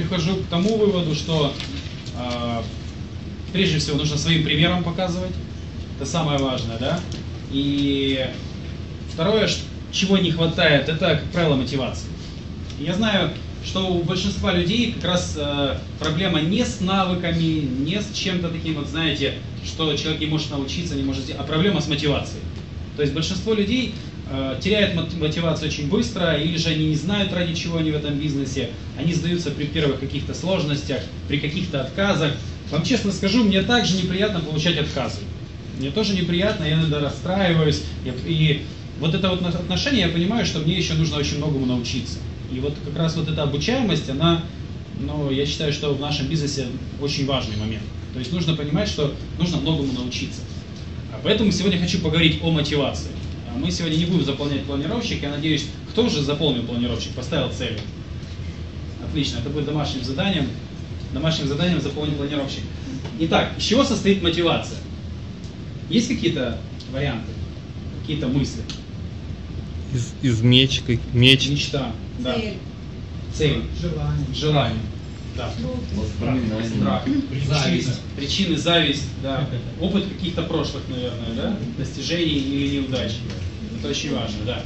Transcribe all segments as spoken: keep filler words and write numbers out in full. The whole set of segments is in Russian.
прихожу к тому выводу, что э, прежде всего нужно своим примером показывать. Это самое важное, да? И второе, чего не хватает, это, как правило, мотивация. Я знаю, что у большинства людей как раз э, проблема не с навыками, не с чем-то таким, вот знаете, что человек не может научиться, не может сделать, а проблема с мотивацией. То есть большинство людей э, теряет мотивацию очень быстро, или же они не знают, ради чего они в этом бизнесе, они сдаются при первых каких-то сложностях, при каких-то отказах. Вам честно скажу, мне также неприятно получать отказы. Мне тоже неприятно, я иногда расстраиваюсь. Я, и вот это вот отношение, я понимаю, что мне еще нужно очень многому научиться. И вот как раз вот эта обучаемость, она, ну, я считаю, что в нашем бизнесе очень важный момент. То есть нужно понимать, что нужно многому научиться. Поэтому сегодня хочу поговорить о мотивации. Мы сегодня не будем заполнять планировщик. Я надеюсь, кто же заполнил планировщик, поставил цели? Отлично, это будет домашним заданием. Домашним заданием заполнить планировщик. Итак, из чего состоит мотивация? Есть какие-то варианты, какие-то мысли? Из, из меч, как меч. Мечта. Да. Цель. Цель. Желание. Желание. Да. Воспоминания. Страх. Причины. Причины, зависть. Да. Опыт каких-то прошлых, наверное, да? Достижений или неудач. Это очень важно, да.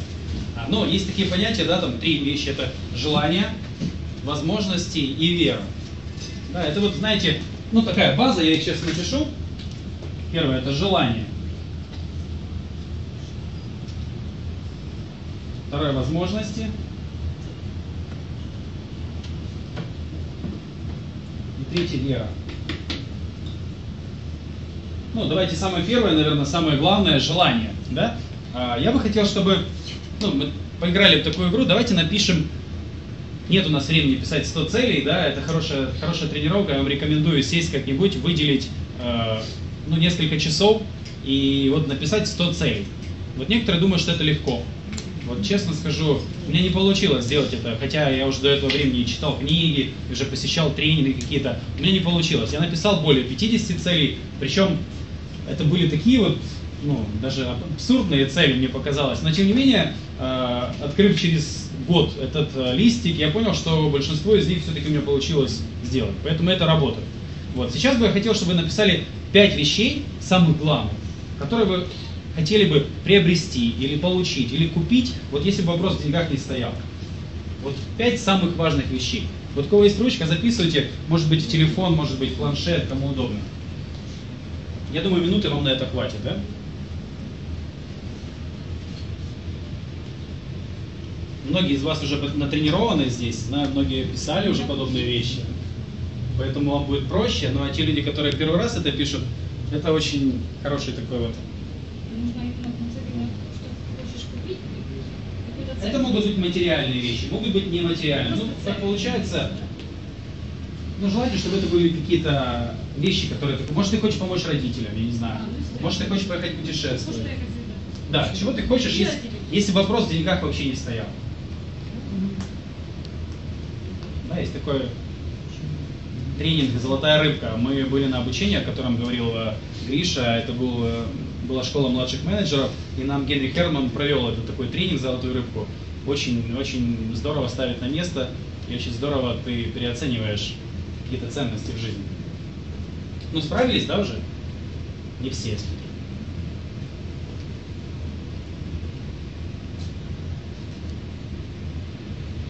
Но есть такие понятия, да, там три вещи. Это желание, возможности и вера. Да, это вот, знаете, ну такая база, я их сейчас напишу. Первое – это желание. Второе – возможности. И третье – вера. Ну, давайте самое первое, наверное, самое главное – желание. Да? А я бы хотел, чтобы, ну, мы поиграли в такую игру. Давайте напишем. Нет у нас времени писать сто целей. Да? Это хорошая, хорошая тренировка. Я вам рекомендую сесть как-нибудь, выделить э, ну, несколько часов и вот написать сто целей. Вот некоторые думают, что это легко. Вот честно скажу, у меня не получилось сделать это, хотя я уже до этого времени читал книги, уже посещал тренинги какие-то. У меня не получилось. Я написал более пятидесяти целей, причем это были такие вот, ну, даже абсурдные цели, мне показалось. Но тем не менее, открыв через год этот листик, я понял, что большинство из них все-таки у меня получилось сделать. Поэтому это работает. Вот. Сейчас бы я хотел, чтобы вы написали пять вещей, самых главных, которые вы хотели бы приобрести, или получить, или купить, вот если бы вопрос в деньгах не стоял. Вот пять самых важных вещей. Вот у кого есть ручка, записывайте, может быть в телефон, может быть в планшет, кому удобно. Я думаю, минуты вам на это хватит, да? Многие из вас уже натренированы здесь, знаю, многие писали уже подобные вещи. Поэтому вам будет проще, ну а те люди, которые первый раз это пишут, это очень хороший такой вот. Это могут быть материальные вещи, могут быть нематериальные. Ну, так получается, ну, желательно, чтобы это были какие-то вещи, которые... Может, ты хочешь помочь родителям, я не знаю. Может, ты хочешь поехать путешествовать. Да, чего ты хочешь, если, если вопрос в деньгах вообще не стоял. Да, есть такой тренинг «Золотая рыбка». Мы были на обучении, о котором говорил Гриша. Это был... была школа младших менеджеров, и нам Генри Херман провел этот такой тренинг «Золотую рыбку». Очень-очень здорово ставит на место, и очень здорово ты переоцениваешь какие-то ценности в жизни. Ну, справились, да, уже? Не все, я смотрю.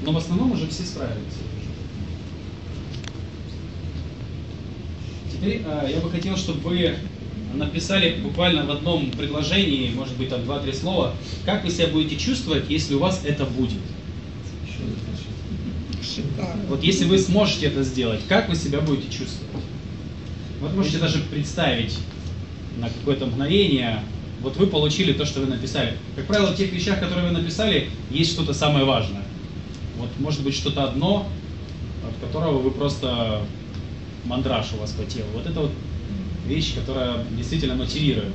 Но в основном уже все справились. Теперь а, я бы хотел, чтобы вы написали буквально в одном предложении, может быть, там два-три слова, как вы себя будете чувствовать, если у вас это будет. Вот если вы сможете это сделать, как вы себя будете чувствовать? Вот можете даже представить на какое-то мгновение, вот вы получили то, что вы написали. Как правило, в тех вещах, которые вы написали, есть что-то самое важное. Вот может быть что-то одно, от которого вы просто мандраж у вас по телу. Вот это вот вещь, которая действительно мотивирует.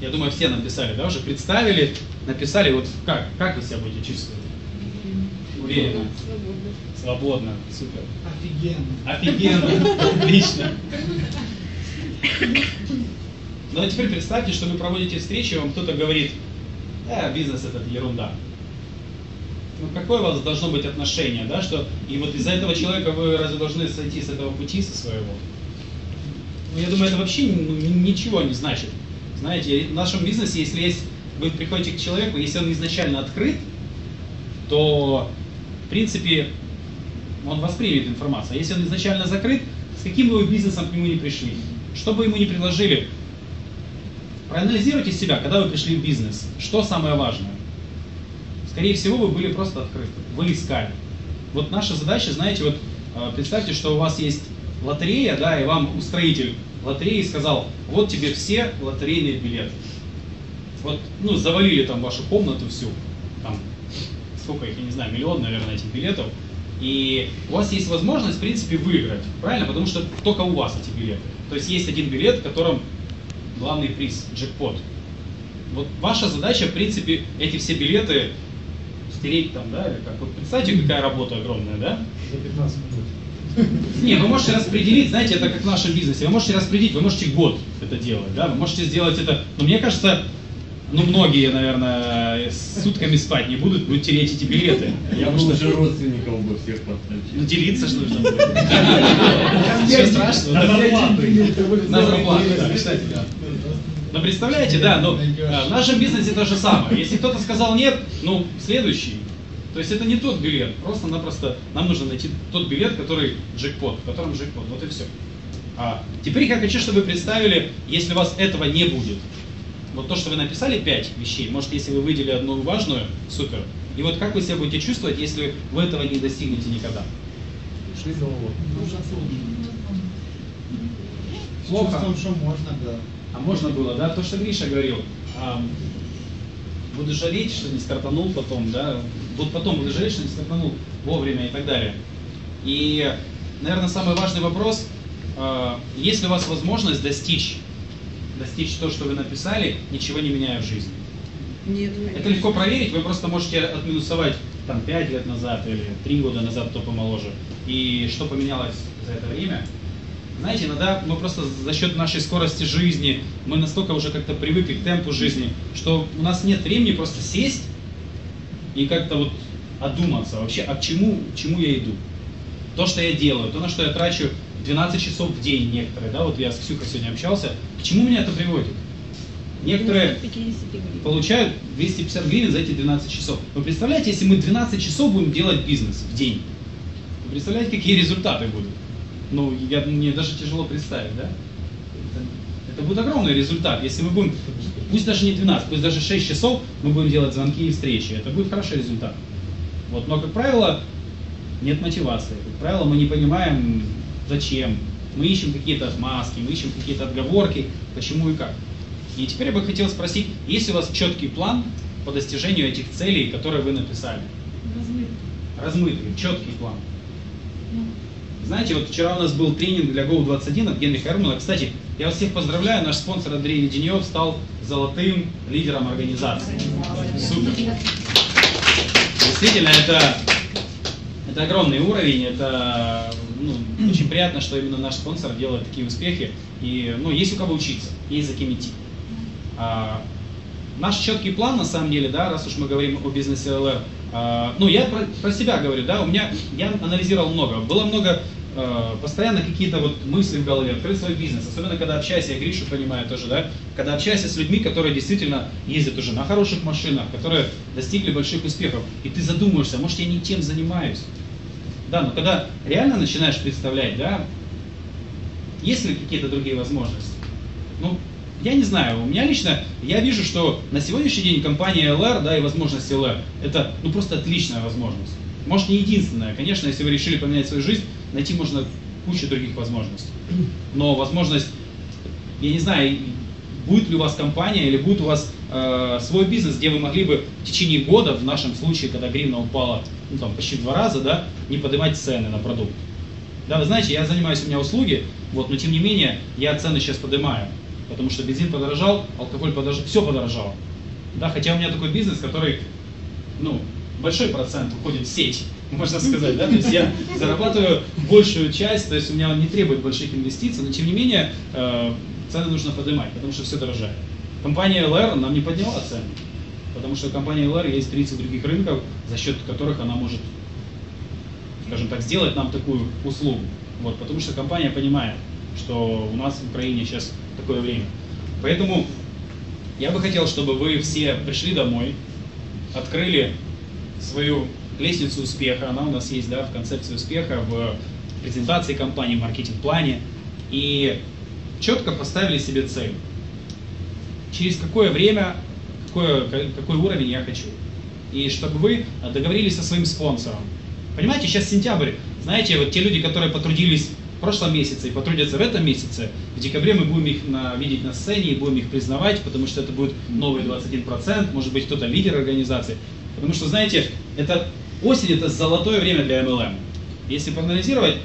Я думаю, все написали, да, уже представили, написали, вот как, как вы себя будете чувствовать? Уверенно. Свободно. Свободно. Супер. Офигенно. Офигенно. Отлично. Ну а теперь представьте, что вы проводите встречу, и вам кто-то говорит: «Да, бизнес — это ерунда». ну, какое у вас должно быть отношение, да, что и вот из-за этого человека вы разве должны сойти с этого пути, со своего? Ну, я думаю, это вообще ничего не значит. Знаете, в нашем бизнесе, если есть, вы приходите к человеку, если он изначально открыт, то, в принципе, он воспримет информацию. А если он изначально закрыт, с каким бы вы бизнесом к нему не пришли, что бы ему не предложили, проанализируйте себя, когда вы пришли в бизнес, что самое важное. Скорее всего, вы были просто открыты, вы искали. Вот наша задача, знаете, вот представьте, что у вас есть лотерея, да, и вам устроитель лотереи сказал, вот тебе все лотерейные билеты. Вот, ну, завалили там вашу комнату всю, там, сколько их, я не знаю, миллион, наверное, этих билетов. И у вас есть возможность, в принципе, выиграть, правильно? Потому что только у вас эти билеты. То есть есть один билет, в котором главный приз, джекпот. Вот ваша задача, в принципе, эти все билеты стереть там, да, или как. Вот представьте, какая работа огромная, да? За пятнадцать минут. Не, вы можете распределить, знаете, это как в нашем бизнесе. Вы можете распределить, вы можете год это делать, да? Вы можете сделать это, но мне кажется, ну, многие, наверное, сутками спать не будут, будут тереть эти билеты. Я бы уже родственников бы всех подключил. Ну, делиться же нужно будет. Все страшно. На зарплату. Ну, представляете, да, но в нашем бизнесе то же самое. Если кто-то сказал нет, ну, следующий. То есть это не тот билет, просто-напросто нам нужно найти тот билет, который джекпот, в котором джекпот, вот и все. Теперь я хочу, чтобы вы представили, если у вас этого не будет. Вот то, что вы написали, пять вещей, может, если вы выделили одну важную, супер. И вот как вы себя будете чувствовать, если вы этого не достигнете никогда? Шли голову. Плохо. Чувствуем, что можно, да. А можно было, да? То, что Гриша говорил. А, буду жалеть, что не стартанул потом, да? Вот потом буду жалеть, что не стартанул вовремя и так далее. И, наверное, самый важный вопрос, а, есть ли у вас возможность достичь Достичь то, что вы написали, ничего не меняя в жизни. Нет, это легко проверить, вы просто можете отминусовать там, пять лет назад или три года назад, кто помоложе. И что поменялось за это время. Знаете, иногда мы просто за счет нашей скорости жизни, мы настолько уже как-то привыкли к темпу жизни, что у нас нет времени просто сесть и как-то вот одуматься вообще, а к чему, к чему я иду. То, что я делаю, то, на что я трачу двенадцать часов в день некоторые, да, вот я с Ксюхой сегодня общался, к чему меня это приводит? Некоторые получают двести пятьдесят гривен за эти двенадцать часов. Вы представляете, если мы двенадцать часов будем делать бизнес в день, вы представляете, какие результаты будут? Ну, я, мне даже тяжело представить, да? Это, это будет огромный результат, если мы будем, пусть даже не двенадцать, пусть даже шесть часов мы будем делать звонки и встречи, это будет хороший результат. Вот, но, как правило, нет мотивации, как правило, мы не понимаем, зачем? Мы ищем какие-то отмазки, мы ищем какие-то отговорки, почему и как. И теперь я бы хотел спросить, есть ли у вас четкий план по достижению этих целей, которые вы написали? Размытый. Размытый, четкий план. Да. Знаете, вот вчера у нас был тренинг для гоу двадцать один от Генриха Эрмела. Кстати, я вас всех поздравляю, наш спонсор Андрей Веденьев стал золотым лидером организации. Супер. Действительно, это, это огромный уровень, это... Ну, очень приятно, что именно наш спонсор делает такие успехи. И, ну, есть у кого учиться, есть за кем идти. А, наш четкий план, на самом деле, да, раз уж мы говорим о бизнесе эл эр, а, ну, я про, про себя говорю, да, у меня, я анализировал много. Было много, а, постоянно какие-то вот мысли в голове, открыть свой бизнес. Особенно, когда общаюсь, я Гришу понимаю тоже, да, когда общаюсь с людьми, которые действительно ездят уже на хороших машинах, которые достигли больших успехов. И ты задумаешься, может, я не тем занимаюсь. Да, но когда реально начинаешь представлять, да, есть ли какие-то другие возможности? Ну, я не знаю, у меня лично, я вижу, что на сегодняшний день компания эл эр, да, и возможность эл эр, это, ну, просто отличная возможность. Может, не единственная, конечно, если вы решили поменять свою жизнь, найти можно кучу других возможностей. Но возможность, я не знаю, будет ли у вас компания или будет у вас э, свой бизнес, где вы могли бы в течение года, в нашем случае, когда гривна упала, ну, там, почти в два раза, да, не поднимать цены на продукт. Да, вы знаете, я занимаюсь, у меня услуги, вот, но тем не менее я цены сейчас поднимаю, потому что бензин подорожал, алкоголь подорожал, все подорожало. Да, хотя у меня такой бизнес, который, ну, большой процент уходит в сеть, можно сказать, да, то есть я зарабатываю большую часть, то есть у меня он не требует больших инвестиций, но тем не менее э, цены нужно поднимать, потому что все дорожает. Компания эл эр нам не подняла цены. Потому что у компании эл эр есть тридцать других рынков, за счет которых она может, скажем так, сделать нам такую услугу. Вот, потому что компания понимает, что у нас в Украине сейчас такое время. Поэтому я бы хотел, чтобы вы все пришли домой, открыли свою лестницу успеха, она у нас есть, да, в концепции успеха, в презентации компании, в маркетинг-плане, и четко поставили себе цель. Через какое время, какой, какой уровень я хочу. И чтобы вы договорились со своим спонсором. Понимаете, сейчас сентябрь. Знаете, вот те люди, которые потрудились в прошлом месяце и потрудятся в этом месяце, в декабре мы будем их на, видеть на сцене и будем их признавать, потому что это будет новый двадцать один процент, может быть, кто-то лидер организации. Потому что, знаете, это осень, это золотое время для эм эл эм. Если проанализировать,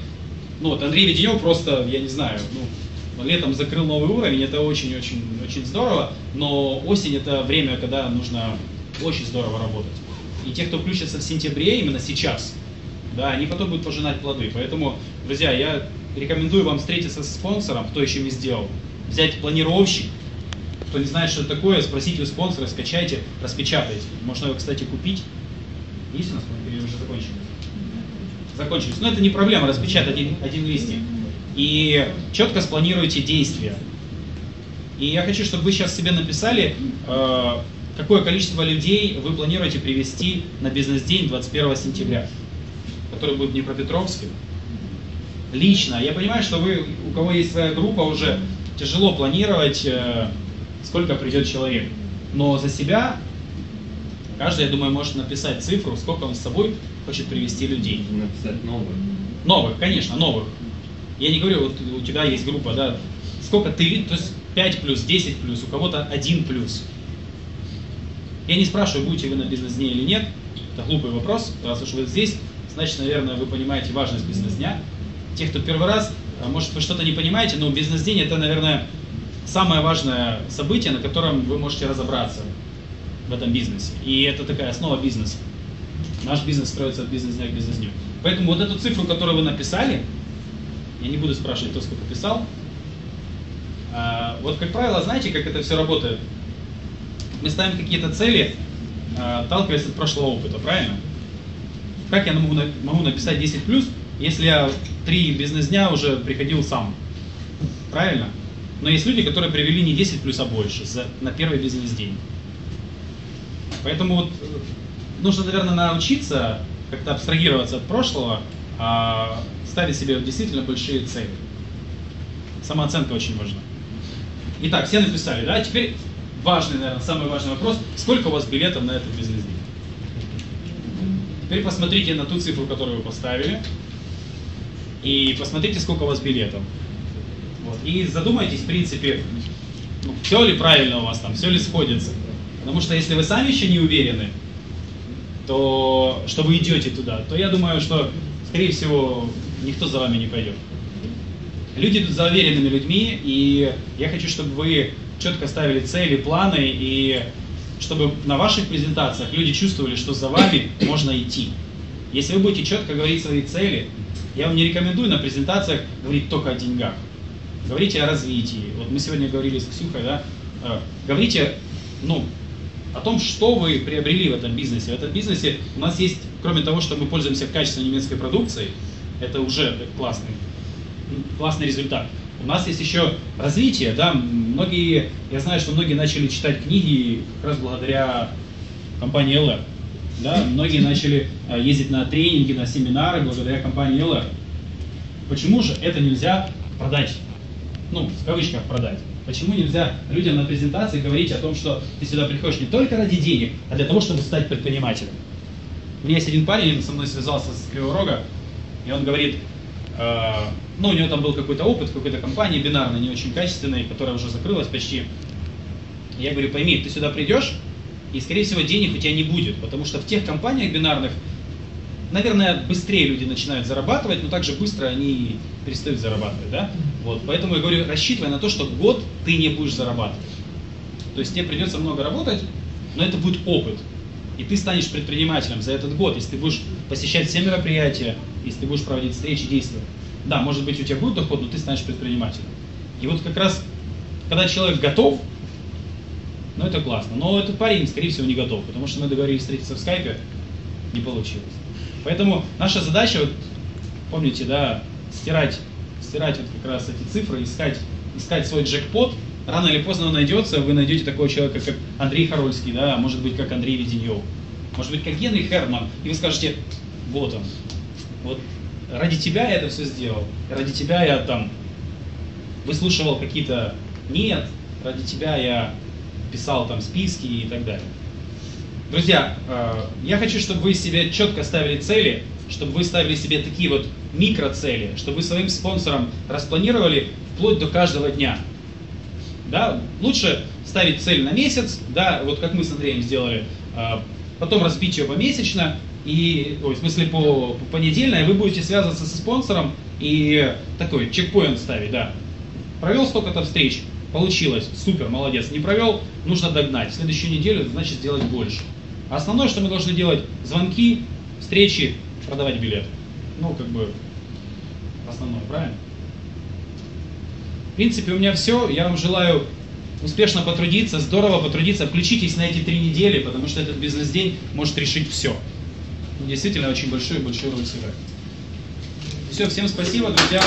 ну вот Андрей Веденьев просто, я не знаю, ну, летом закрыл новый уровень, это очень-очень-очень здорово, но осень это время, когда нужно очень здорово работать. И те, кто включится в сентябре, именно сейчас, да, они потом будут пожинать плоды. Поэтому, друзья, я рекомендую вам встретиться с спонсором, кто еще не сделал, взять планировщик, кто не знает, что это такое, спросите у спонсора, скачайте, распечатайте. Можно его, кстати, купить. Есть у нас, или уже закончились? Закончились. Но это не проблема, распечатать один, один листик. И четко спланируйте действия. И я хочу, чтобы вы сейчас себе написали, э, какое количество людей вы планируете привести на бизнес-день двадцать первого сентября, который будет в Днепропетровске. Лично. Я понимаю, что вы, у кого есть своя группа, уже тяжело планировать, э, сколько придет человек. Но за себя каждый, я думаю, может написать цифру, сколько он с собой хочет привести людей. Написать новых. Новых, конечно, новых. Я не говорю, вот у тебя есть группа, да, сколько ты, то есть пять плюс, десять плюс, у кого-то один плюс. Я не спрашиваю, будете вы на бизнес-дне или нет, это глупый вопрос, раз уж вы здесь, значит, наверное, вы понимаете важность бизнес-дня. Те, кто первый раз, может, вы что-то не понимаете, но бизнес-день это, наверное, самое важное событие, на котором вы можете разобраться в этом бизнесе. И это такая основа бизнеса. Наш бизнес строится от бизнес-дня к бизнес-дню. Поэтому вот эту цифру, которую вы написали, я не буду спрашивать, кто сколько писал. А, вот, как правило, знаете, как это все работает? Мы ставим какие-то цели, а, отталкиваясь от прошлого опыта, правильно? Как я могу, могу написать десять плюс, если я три бизнес-дня уже приходил сам? Правильно? Но есть люди, которые привели не десять плюс, а больше за, на первый бизнес-день. Поэтому вот, нужно, наверное, научиться как-то абстрагироваться от прошлого, а ставить себе действительно большие цели. Самооценка очень важна. Итак, все написали, да? Теперь важный, наверное, самый важный вопрос. Сколько у вас билетов на этот бизнес-день? Теперь посмотрите на ту цифру, которую вы поставили. И посмотрите, сколько у вас билетов. Вот. И задумайтесь, в принципе, ну, все ли правильно у вас там, все ли сходится. Потому что если вы сами еще не уверены, то что вы идете туда, то я думаю, что скорее всего, никто за вами не пойдет. Люди идут за уверенными людьми, и я хочу, чтобы вы четко ставили цели, планы, и чтобы на ваших презентациях люди чувствовали, что за вами можно идти. Если вы будете четко говорить свои цели, я вам не рекомендую на презентациях говорить только о деньгах. Говорите о развитии. Вот мы сегодня говорили с Ксюхой, да? Говорите, ну, о том, что вы приобрели в этом бизнесе. В этом бизнесе у нас есть, кроме того, что мы пользуемся качественной немецкой продукцией, это уже классный, классный результат. У нас есть еще развитие, да, многие, я знаю, что многие начали читать книги как раз благодаря компании эл эр, да, многие начали ездить на тренинги, на семинары благодаря компании эл эр. Почему же это нельзя продать, ну, в кавычках продать? Почему нельзя людям на презентации говорить о том, что ты сюда приходишь не только ради денег, а для того, чтобы стать предпринимателем? У меня есть один парень, он со мной связался с Кривого Рога, и он говорит, э, ну у него там был какой-то опыт в какой-то компании бинарной, не очень качественной, которая уже закрылась почти. Я говорю, пойми, ты сюда придешь, и скорее всего денег у тебя не будет, потому что в тех компаниях бинарных, наверное, быстрее люди начинают зарабатывать, но также быстро они перестают зарабатывать, да? Вот. Поэтому я говорю, рассчитывай на то, что год ты не будешь зарабатывать. То есть тебе придется много работать, но это будет опыт. И ты станешь предпринимателем за этот год, если ты будешь посещать все мероприятия, если ты будешь проводить встречи, действия. Да, может быть, у тебя будет доход, но ты станешь предпринимателем. И вот как раз, когда человек готов, Ну это классно. Но этот парень, скорее всего, не готов, потому что мы договорились встретиться в скайпе, не получилось. Поэтому наша задача, вот, помните, да, стирать, стирать вот как раз эти цифры, искать, искать свой джекпот. Рано или поздно он найдется, вы найдете такого человека, как Андрей Хорольский, да, может быть, как Андрей Веденьев, может быть, как Генри Херман, и вы скажете, вот он, вот ради тебя я это все сделал, ради тебя я там выслушивал какие-то «нет», ради тебя я писал там списки и так далее. Друзья, я хочу, чтобы вы себе четко ставили цели, чтобы вы ставили себе такие вот микроцели, чтобы вы своим спонсорам распланировали вплоть до каждого дня. Да? Лучше ставить цель на месяц, да, вот как мы с Андреем сделали, потом разбить ее помесячно, и, ой, в смысле по, по понедельной, вы будете связываться со спонсором и такой чекпоинт ставить, да. Провел столько-то встреч, получилось, супер, молодец, не провел, нужно догнать. В следующую неделю, значит, сделать больше. А основное, что мы должны делать, звонки, встречи, продавать билет. Ну, как бы, основное, правильно? В принципе, у меня все. Я вам желаю успешно потрудиться, здорово потрудиться. Включитесь на эти три недели, потому что этот бизнес-день может решить все. Действительно, очень большую-большую роль сыграет. Все, всем спасибо, друзья.